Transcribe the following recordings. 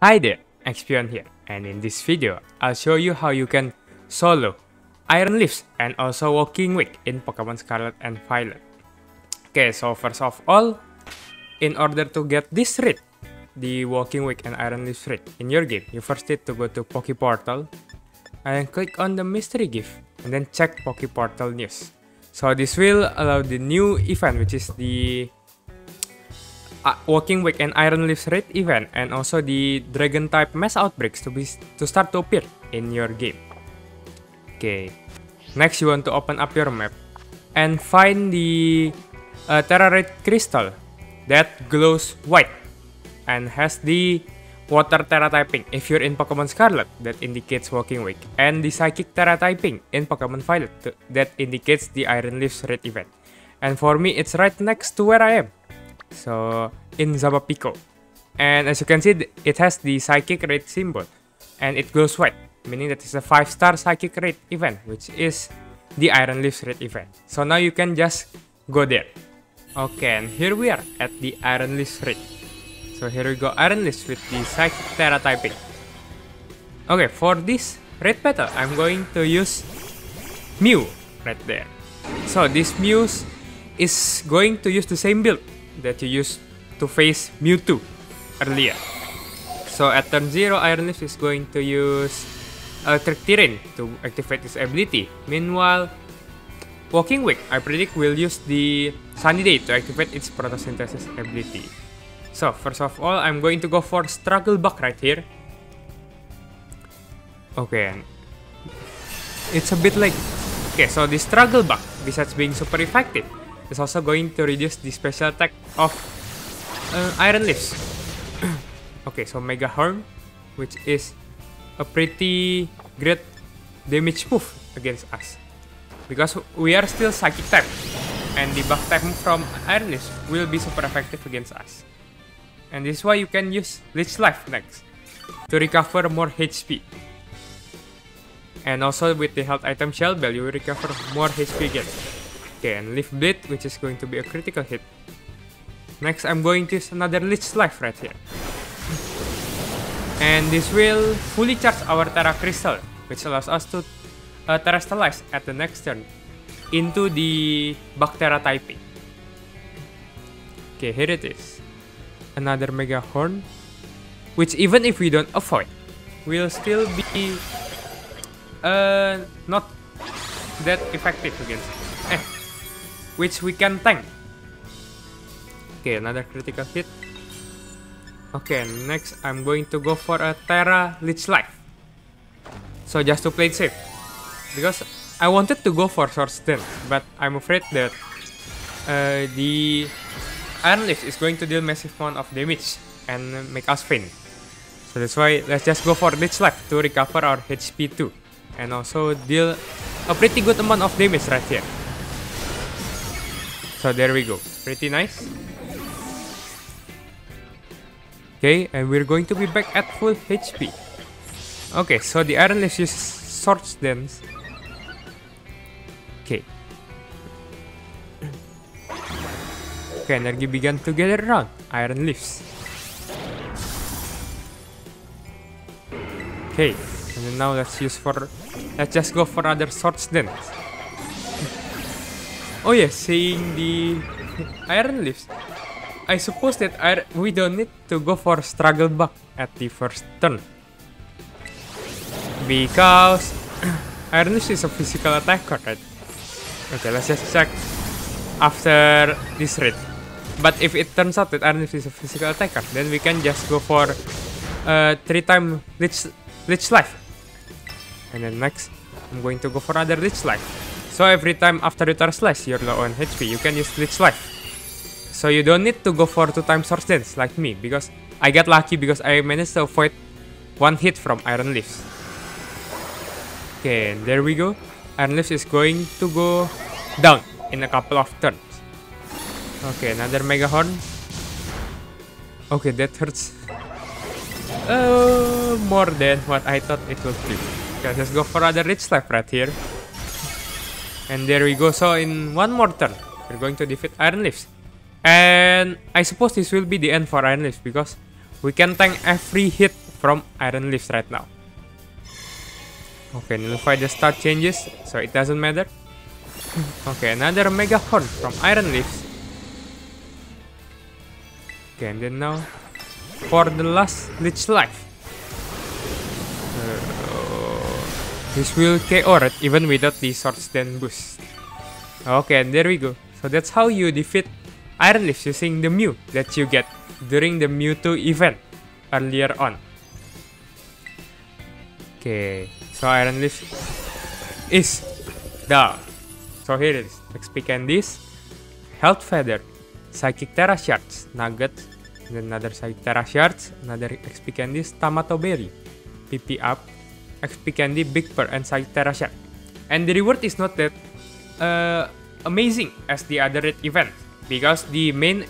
Hi there, Expeon here, and in this video, I'll show you how you can solo Iron Leaves and also Walking Wake in Pokemon Scarlet and Violet. Okay, so first of all, in order to get this read, the Walking Wake and Iron Leaves read in your game, you first need to go to Poke Portal and click on the mystery gift and then check Poke Portal news. So this will allow the new event, which is the Walking Wake and Iron Leaves raid event, and also the Dragon type mass outbreaks to start to appear in your game. Okay, next you want to open up your map and find the Terra Raid crystal that glows white and has the Water Terra typing if you're in Pokemon Scarlet, that indicates Walking Wake, and the Psychic Terra typing in Pokemon Violet that indicates the Iron Leaves raid event. And for me, it's right next to where I am. So, in Zapapico. And as you can see, it has the Psychic Raid symbol. And it glows white, meaning that it's a 5-star Psychic Raid event, which is the Iron Leaves Raid event. So now you can just go there. Okay, and here we are at the Iron Leaves Raid. So here we go, Iron Leaves with the Psychic Terra typing. Okay, for this raid battle, I'm going to use Mew right there. So this Mew is going to use the same build that you used to face Mewtwo earlier. So at turn 0, Iron Leaves is going to use Electric Terrain to activate its ability. Meanwhile, Walking Wake, I predict, will use the Sunny Day to activate its Photosynthesis ability. So first of all, I'm going to go for Struggle Bug right here. Okay, it's a bit late. Okay, so the Struggle Bug, besides being super effective, it's also going to reduce the special attack of Iron Leaves. Okay, so Mega Horn, which is a pretty great damage move against us, because we are still Psychic type, and the Bug type move from Iron Leaves will be super effective against us. And this is why you can use Leech Life next, to recover more HP. And also with the health item Shell Bell, you will recover more HP again. Okay, and Leaf Blade, which is going to be a critical hit. Next, I'm going to use another Leech Life right here. And this will fully charge our Terra Crystal, which allows us to terrestrialize at the next turn into the Bactera typing. Okay, here it is. Another Mega Horn, which even if we don't avoid, will still be not that effective against us. Which we can tank. Okay, another critical hit. Okay, next I'm going to go for a Terra Leech Life. So just to play it safe, because I wanted to go for Swords Dance, but I'm afraid that the Iron Leaves is going to deal massive amount of damage and make us faint. So that's why let's just go for Leech Life to recover our HP too, and also deal a pretty good amount of damage right here. So there we go, pretty nice. Okay, and we're going to be back at full HP. Okay, so the Iron Leaves uses Swords Dance. Okay. Okay, energy began to gather around Iron Leaves. Okay, and then now let's just go for another Swords Dance. Oh yeah, seeing the Iron Leaves, I suppose that we don't need to go for Struggle Bug at the first turn, because Iron Leaves is a physical attacker, right? Okay, let's just check after this raid. But if it turns out that Iron Leaves is a physical attacker, then we can just go for 3-time Leech Life. And then next, I'm going to go for another Leech Life. So every time after you Terra Slash, you're low on HP, you can use Leech Life. So you don't need to go for 2-time Swords Dance like me, because I got lucky because I managed to avoid 1 hit from Iron Leaves. Okay, there we go. Iron Leaves is going to go down in a couple of turns. Okay, another Mega Horn. Okay, that hurts more than what I thought it would be. Okay, let's go for another Leech Life right here. And there we go, so in one more turn, we're going to defeat Iron Leaves. And I suppose this will be the end for Iron Leaves, because we can tank every hit from Iron Leaves right now. Okay, nullify the stat changes, so it doesn't matter. Okay, another Mega Horn from Iron Leaves. Okay, and then now for the last Leech Life. This will KO it even without the Swords Dance boost. Okay, there we go. So that's how you defeat Iron Leaves using the Mew that you get during the Mewtwo event earlier on. Okay, so Iron Leaves is down. So here it is. XP Candice, Health Feather, Psychic Terra Shards, Nugget, then another Psychic Terra Shards, another XP Candice, Tamato Berry, PP Up, XP Candy, Big Pearl, and Psychic Terrashell. And the reward is not that amazing as the other raid event, because the main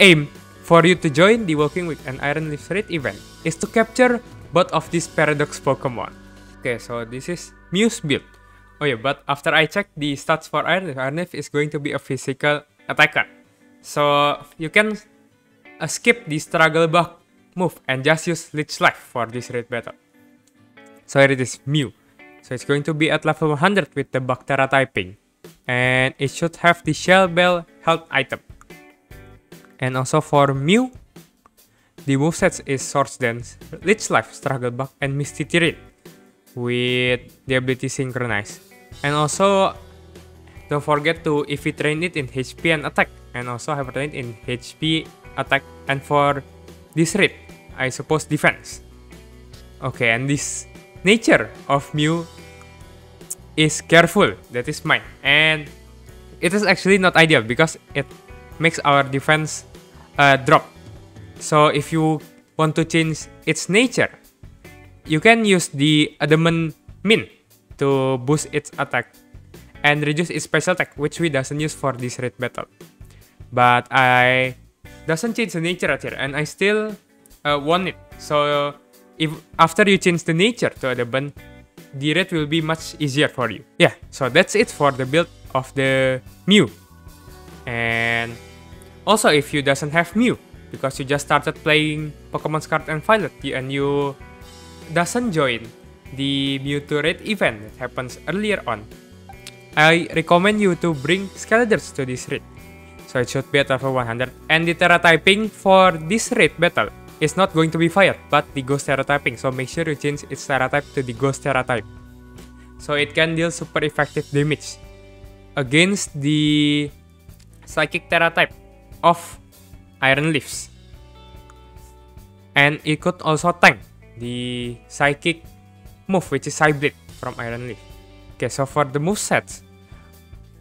aim for you to join the Walking Wake and Iron Leaves raid event is to capture both of these Paradox Pokemon. Okay, so this is Mew's build. Oh yeah, but after I checked the stats for Iron Leaf is going to be a physical attacker. So you can skip the Struggle Bug move and just use Leech Life for this raid battle. So here it is, Mew. So it's going to be at level 100 with the Bactera typing. And it should have the Shell Bell health item. And also for Mew, the movesets is Swords Dance, Leech Life, Struggle Bug, and Misty Terrain with the ability Synchronize. And also, don't forget to EV train it in HP and attack. And also hyper train it in HP, attack, and for this raid, I suppose defense. Okay, and this nature of Mew is careful, that is mine, and it is actually not ideal because it makes our defense drop. So if you want to change its nature, you can use the Adamant Min to boost its attack and reduce its special attack, which we doesn't use for this raid battle. But I doesn't change the nature right here, and I still want it. So if after you change the nature to Adamant, the raid will be much easier for you. Yeah, so that's it for the build of the Mew. And also if you doesn't have Mew, because you just started playing Pokemon Scarlet and Violet, and you doesn't join the Mewtwo raid event that happens earlier on, I recommend you to bring Skeledirge to this raid. So it should be at level 100. And the Terra typing for this raid battle, it's not going to be fire, but the ghost terra typing. So make sure you change its terra type to the ghost terra type, so it can deal super effective damage against the psychic terra type of Iron Leaves. And it could also tank the psychic move, which is Psyblade from Iron Leaf. Okay, so for the move sets,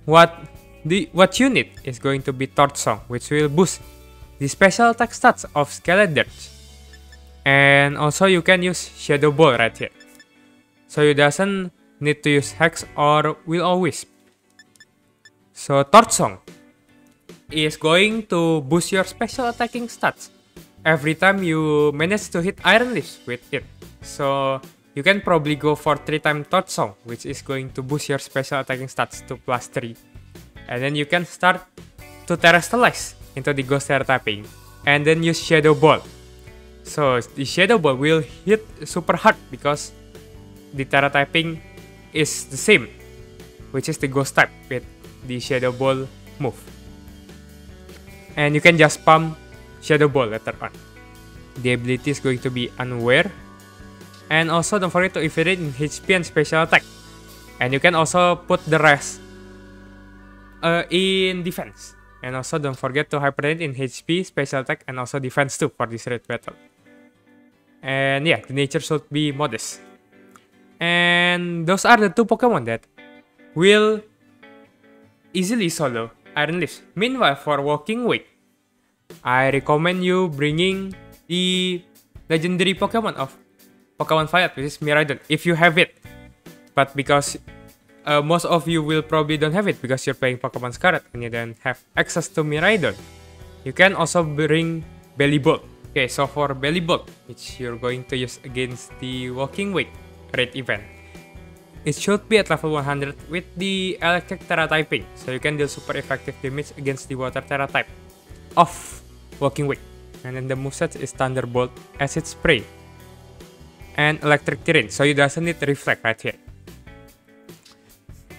what you need is going to be Torch Song, which will boost the special attack stats of Skeledirge. And also you can use Shadow Ball right here, so you doesn't need to use Hex or Will-O-Wisp. So Torch Song is going to boost your special attacking stats every time you manage to hit Iron Leaves with it. So you can probably go for 3-time Torch Song, which is going to boost your special attacking stats to +3. And then you can start to Terrestrialize into the ghost terra typing, and then use Shadow Ball. So the Shadow Ball will hit super hard because the terra typing is the same, which is the ghost type with the Shadow Ball move. And you can just spam Shadow Ball later on. The ability is going to be Unaware. And also don't forget to evade in HP and special attack. And you can also put the rest in defense. And also don't forget to hyper train in HP, special attack, and also defense too for this raid battle. And yeah, the nature should be modest. And those are the two Pokemon that will easily solo Iron Leaves. Meanwhile, for Walking Wake, I recommend you bringing the legendary Pokemon of Pokemon Violet, which is Miraidon, if you have it. But because most of you will probably don't have it because you're playing Pokemon Scarlet and you don't have access to Miraidon, you can also bring Bellibolt. Okay, so for Bellibolt, which you're going to use against the Walking Wake raid event, it should be at level 100 with the Electric Terra typing, so you can deal super effective damage against the Water Terra type of Walking Wake. And then the moveset is Thunderbolt, Acid Spray, and Electric Terrain, so you doesn't need Reflect right here.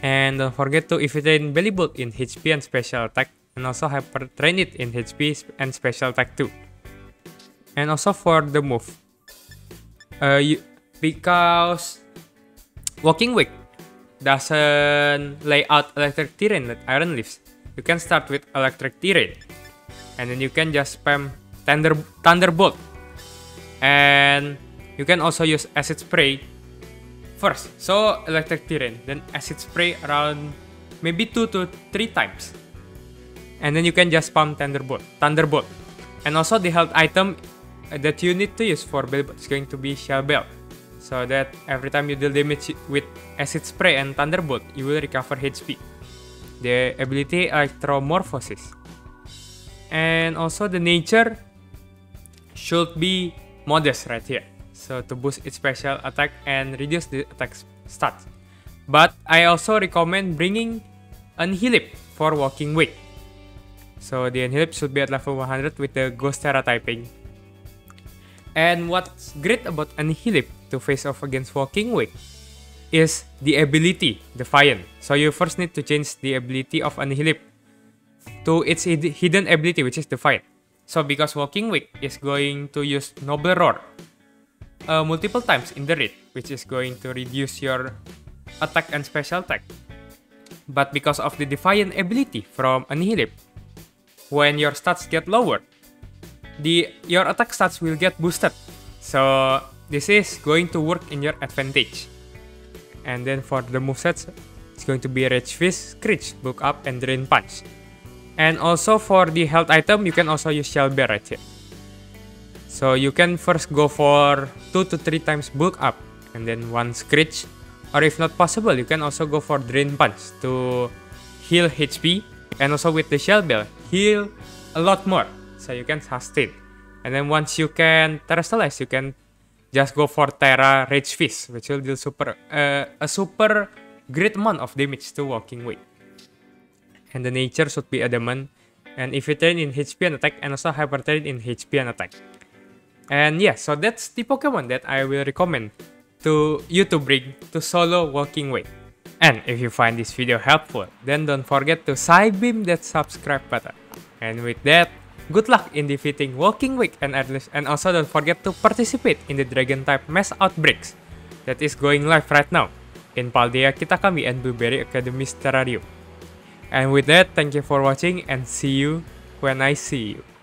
And don't forget to if you train Bellibolt in HP and Special Attack, and also Hyper train it in HP and Special Attack too. And also for the move, because Walking Wake doesn't lay out Electric Terrain like Iron Leaves, you can start with Electric Terrain, and then you can just spam Thunderbolt, and you can also use Acid Spray first. So Electric Terrain, then Acid Spray around maybe 2 to 3 times, and then you can just spam Thunderbolt. And also the health item that you need to use for Bellibolt is going to be Shell Bell, so that every time you deal damage with Acid Spray and Thunderbolt, you will recover HP. The ability Electromorphosis. And also the nature should be modest right here, so to boost its special attack and reduce the attack stats. But I also recommend bringing Annihilape for Walking Wake. So the Annihilape should be at level 100 with the Ghost Terra typing. And what's great about Annihilape to face off against Walking Wake is the ability Defiant. So you first need to change the ability of Annihilape to its hidden ability, which is Defiant. So because Walking Wake is going to use Noble Roar multiple times in the raid, which is going to reduce your attack and special attack. But because of the Defiant ability from Annihilape, when your stats get lower, your attack stats will get boosted. So this is going to work in your advantage. And then for the movesets, it's going to be Rage Fist, Screech, Bulk Up, and Drain Punch. And also for the health item, you can also use Shell Bell right here. So you can first go for 2 to 3 times Bulk Up, and then 1 Screech. Or if not possible, you can also go for Drain Punch to heal HP. And also with the Shell Bell, heal a lot more, so you can sustain. And then once you can terrestrialize, you can just go for Terra Rage Fist, which will deal a super great amount of damage to Walking Wake. And the nature should be Adamant, and if you train in HP and attack, and also Hyper train in HP and attack. And yeah, so that's the Pokemon that I will recommend to you to bring to solo Walking Wake. And if you find this video helpful, then don't forget to sidebeam that subscribe button. And with that, good luck in defeating Walking Wake and Atlas, and also don't forget to participate in the Dragon type mass outbreaks that is going live right now in Paldea Kitakami and Blueberry Academy's Terrarium. And with that, thank you for watching and see you when I see you.